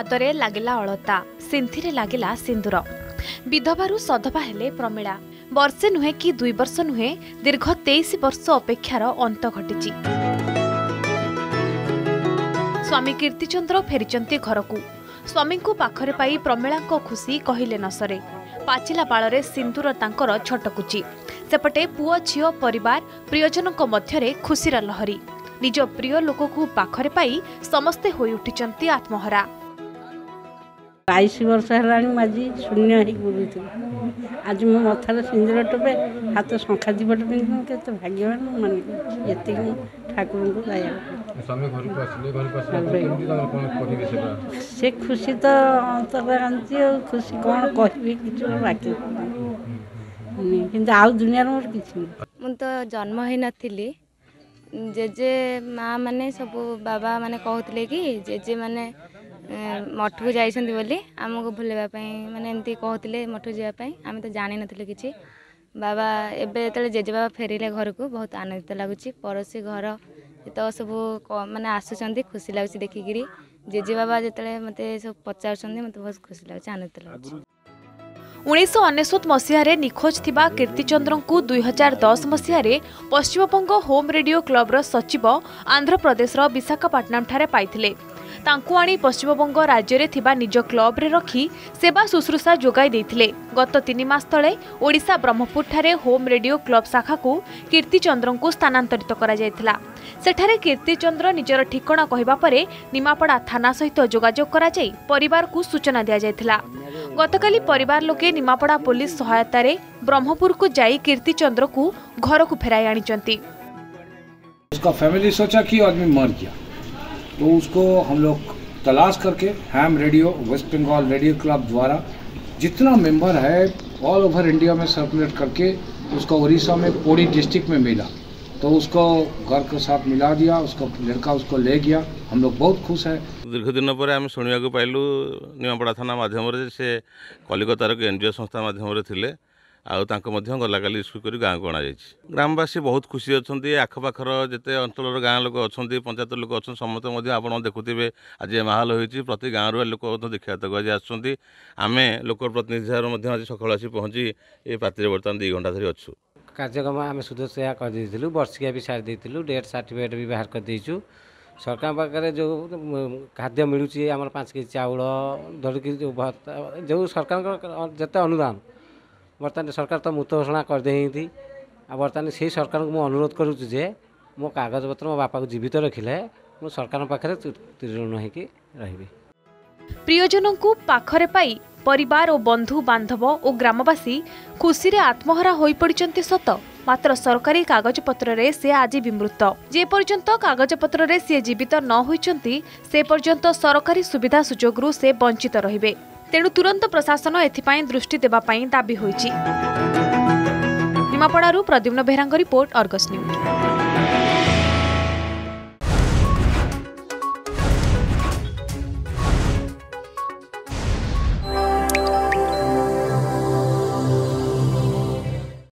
पादरे लागिला अलता सिंथिरे लागिला सिंदूर विधवारू सधवा हेले प्रमिला बर्षे नुहे कि दुई वर्ष नुहे दीर्घ 23 वर्ष अपेक्षार अंत घटी। स्वामी कीर्तिचंद्र फेरिचंती घरकू स्वामी को पाखरे पाई प्रमिला खुशी कहले न सरे। पाचिला बाळरे सिंदूर तांकर छटकुची सेपटे पुओ झियो परिवार प्रियजनक मध्यरे खुशीर लहरी। निज प्रिय लोक को पाखरे पाई समस्ते होई उठिचंती आत्महरा। 22 वर्ष हेलाणी माझी शून्य हे गुरुतु आज मो मथार सिंदूर टोपे हाथ शंखा दिवट पिंधु केते भाग्यवान मन एते ठाकुर को दया। स्वामी घर को आसले केमती तमर कोन कोनी बेसे से खुशी तो अंतर आंती खुशी कोन कहबी किछु बाकी नहीं किंतु आ दुनिया मोर किछु मन तो जन्म हे नथिली। जेजे माँ मैंने सब बाबा मैंने कहते कि जेजे मैंने मठ को जाइसंती बोली आमको भूलवाप मैंने एमती कहते मठ जावाई आम तो जानी नथिले किछि। बाबा एबे जतले जेजे बाबा फेरिले घर को बहुत आनंदित लगुच। पड़ोसी घर तो सब माने आसुचंती खुशी लगुच देखिकी। जेजे बाबा जतले मते सब पचारचंती मते बहुत खुशी लगुच आनंदित लगुच। 1999 मसीह निखोज थिबा कीर्तिचंद्र को 2010 मसीह पश्चिमबंग होम रेडियो क्लब्र सचिव आंध्र प्रदेश विशाखापट्टनम ठारे पाइथिले। तांकु आनी पश्चिमबंग राज्य थिबा निज क्लब रे रखी सेवा शुश्रूषा जोगाई देथिले। गत 3 मास तले ओडिशा ब्रह्मपुर ठारे होम रेडियो क्लब शाखा को कीर्तिचंद्र को स्थानांतरित करा जायथिला। सेठारे कीर्तिचंद्र निजर ठिकाणा कहिबा परे निमापड़ा थाना सहित जोगाजोग करा जाय परिवार को सूचना दिया जायथिला। गतकाली परिवार लोके निमापड़ा पुलिस सहायतार ब्रह्मपुर को जाई कीर्तिचंद्र को घर को फेराई आनी। उसका फैमिली सोचा कि आदमी मर गया तो उसको हम लोग तलाश करके ham radio waste Bengal radio club द्वारा जितना मेंबर है ऑल ओवर इंडिया में सर्कुलेट करके उसका उड़ीसा में पुरी डिस्ट्रिक्ट में मिला तो उसको घर के साथ मिला दिया। उसका लड़का उसको ले गया। हम लोग बहुत खुश है। दीर्घ दिन पर आम शुणा को पाइलु निमापड़ा थाना मध्यम से कलिकतार एक एनजीओ संस्था मध्यम थे आउ गलाकाली इस्यू कर गाँव को अणा जाए। ग्रामवासी बहुत खुशी अच्छा आखपाखर जिते अंचल गाँव लोक अच्छा पंचायत लोक अच्छा समस्त आप देखुए आज माहौल होती प्रति गाँव लोक देखा आज आसुँच आम लोक प्रतिनिधि आज सका आसी पहुँची ये पार्टी बर्तमान 2 घंटा धरी अच्छू। कार्यक्रम आम सुदर्शा कर बर्षिका भी सारी देलु डेट सर्टिफिकेट भी बाहर कर देचु। सरकार पाखे जो खाद्य मिलूँ आम 5 केजी चाउल धरिकी जो जो सरकार जिते अनुदान बर्तमान सरकार तो मुत घोषणा करदे थी। बर्तमान से सरकार को अनुरोध करुच जे मो कागज पत्र मो बापा को जीवित रखिले मो सरकार पाखे ऋण होगी रही। प्रियजनों को पाखरे पाई परिवार और बंधु बांधव और ग्रामवासी खुशी आत्महरा हो पड़ते सत मात्र सरकारी कागज पत्र रे से आज विमृत। जे पर्यंत कागज पत्र रे से जीवित न होइचंती से पर्यंत सरकारी सुविधा सुजोगरू से वंचित रहिबे। तेणु तुरंत प्रशासन एथिपाई दृष्टि देबा पाई दाबी होइछि। निमापड़ारू प्रद्युम्न बेहरांग रिपोर्ट, आर्गस न्यूज।